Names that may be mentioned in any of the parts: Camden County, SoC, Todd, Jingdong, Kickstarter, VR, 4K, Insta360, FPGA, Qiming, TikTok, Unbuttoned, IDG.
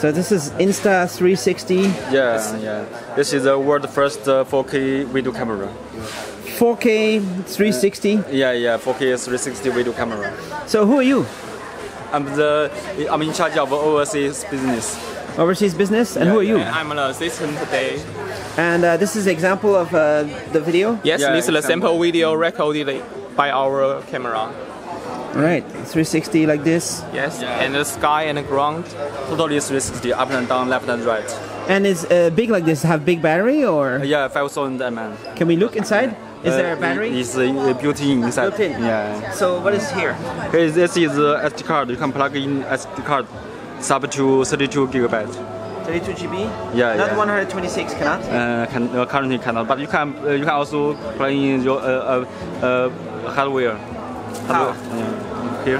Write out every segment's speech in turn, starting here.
So this is Insta360? Yeah, yeah. This is the world's first 4K video camera. 4K 360? Yeah, yeah, 4K 360 video camera. So who are you? I'm in charge of overseas business. Overseas business? And yeah, who are you? I'm an assistant today. And this is an example of the video? Yes, yeah, this is a sample video recorded by our camera. Right, 360 like this. Yes, yeah. And the sky and the ground. Totally 360, up and down, left and right. And it's big like this, have big battery or? Yeah, 5,000 mAh. Can we look inside? Is there a battery? It's built in inside. Built in? Yeah. So what is here? Okay, this is SD card, you can plug in SD card. It's up to 32 gigabytes. 32 GB? Yeah, not 126 cannot? Currently cannot, but you can also plug in your hardware. How? Here.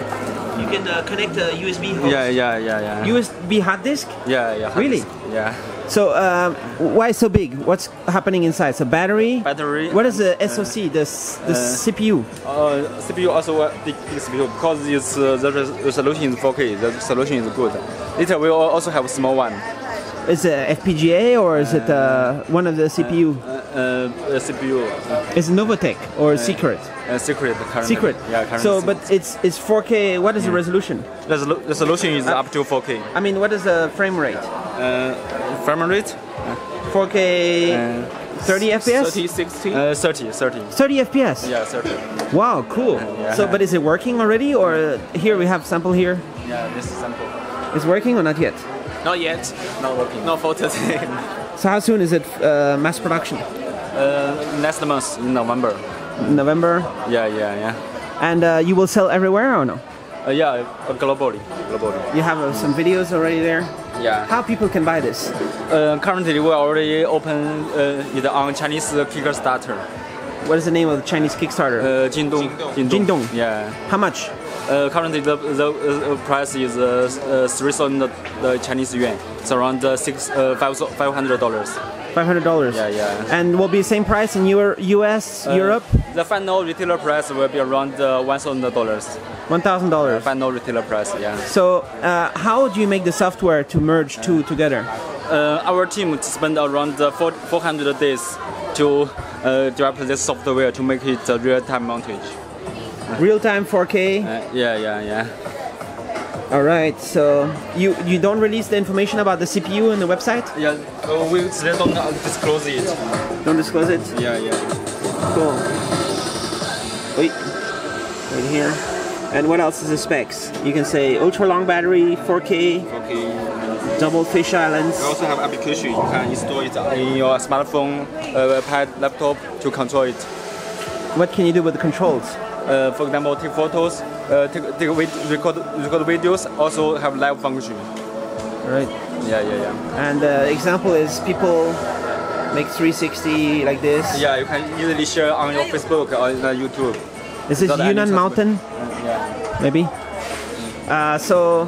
You can connect a USB host. Yeah, yeah, yeah, yeah. USB hard disk? Yeah, yeah. Really? Disk. Yeah. So why so big? What's happening inside? So battery. Battery. What is the SoC? The CPU. CPU also big CPU because it's the resolution is 4K. The resolution is good. Later we also have a small one. Is it FPGA or is it one of the CPU? CPU. It's Novatech or Secret? Secret. Current. Secret. Yeah. Current. So, but it's 4K. What is the resolution? Resolution is up to 4K. I mean, what is the frame rate? Frame rate? 4K. 30 FPS? 30, 60? 30 FPS? Yeah, 30. Wow, cool. Yeah. So, but is it working already, or here we have sample here? Yeah, this is sample. It's working or not yet? Not yet. Not working. Not for today. So how soon is it mass production? Next month, in November. November? Yeah, yeah, yeah. And you will sell everywhere or no? Yeah, globally. You have some videos already there? Yeah. How people can buy this? Currently we already open it on Chinese Kickstarter. What is the name of the Chinese Kickstarter? Jingdong. Jingdong. Yeah. How much? Currently, the price is 3,000 Chinese yuan. It's around $500. $500. Yeah, yeah. And will be the same price in your US, Europe. The final retailer price will be around $1,000. $1,000. Final retailer price. Yeah. So, how do you make the software to merge two together? Our team spent around 400 days to develop this software to make it a real-time montage. Real-time 4K? Yeah, yeah, yeah. Alright, so you don't release the information about the CPU on the website? Yeah, we don't disclose it. Don't disclose it? Yeah, yeah. Cool. Wait. Right here. And what else is the specs? You can say ultra-long battery, 4K, double fisheye lens. We also have application. You can install it in your smartphone, iPad, laptop to control it. What can you do with the controls? For example, take photos, record videos, also have live function. Right. Yeah, yeah, yeah. And the example is people make 360 like this. Yeah, you can easily share on your Facebook or YouTube. Is this Yunnan Mountain? Yeah. Maybe? So,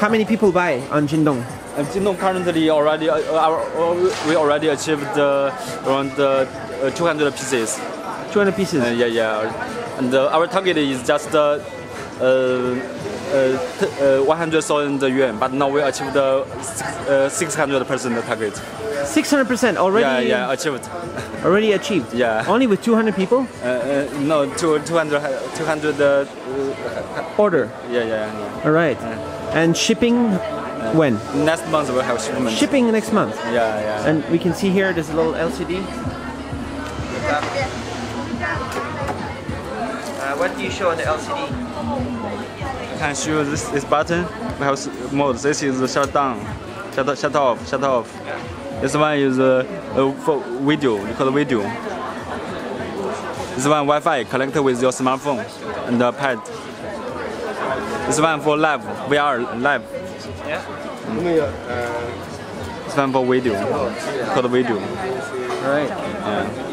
how many people buy on Jingdong? Jingdong currently already, we already achieved around 200 pieces. 200 pieces? Yeah, yeah. And our target is just 100,000 yuan, but now we achieved 600% target. 600% already? Yeah, yeah, achieved. Already achieved? Yeah. Only with 200 people? No, 200 order. Yeah, yeah, yeah. All right. And shipping when? Next month we'll have shipment. Shipping next month? Yeah, yeah. And we can see here there's a little LCD. What do you show on the LCD? You can show this button. We have mode. This is the shutdown, shut off. Yeah. This one is for video. You call video. This one Wi-Fi connected with your smartphone and the pad. This one for live VR live. Yeah. This one for video. Called video. All right. Yeah.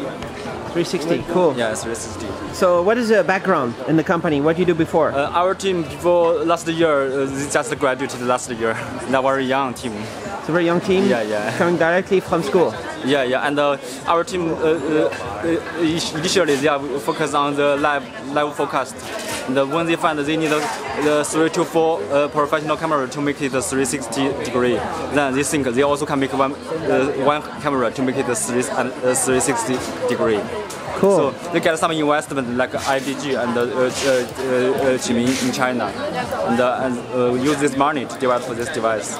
360, cool. Yeah, 360. So what is the background in the company? What do you do before? Our team before last year, just graduated last year. It's a very young team. It's a very young team? Yeah, yeah. Coming directly from school? Yeah, yeah. And our team, initially they are focused on the live forecast. when they find they need the 3 to 4 professional camera to make it 360 degree, then they think they also can make one camera to make it 360 degree. Cool. So they get some investment like IDG and Qiming in China, and use this money to develop this device.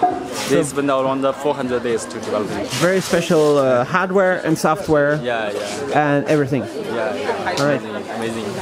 They spend around 400 days to develop it. Very special hardware and software. Yeah, yeah. And everything. Yeah. All right. Amazing.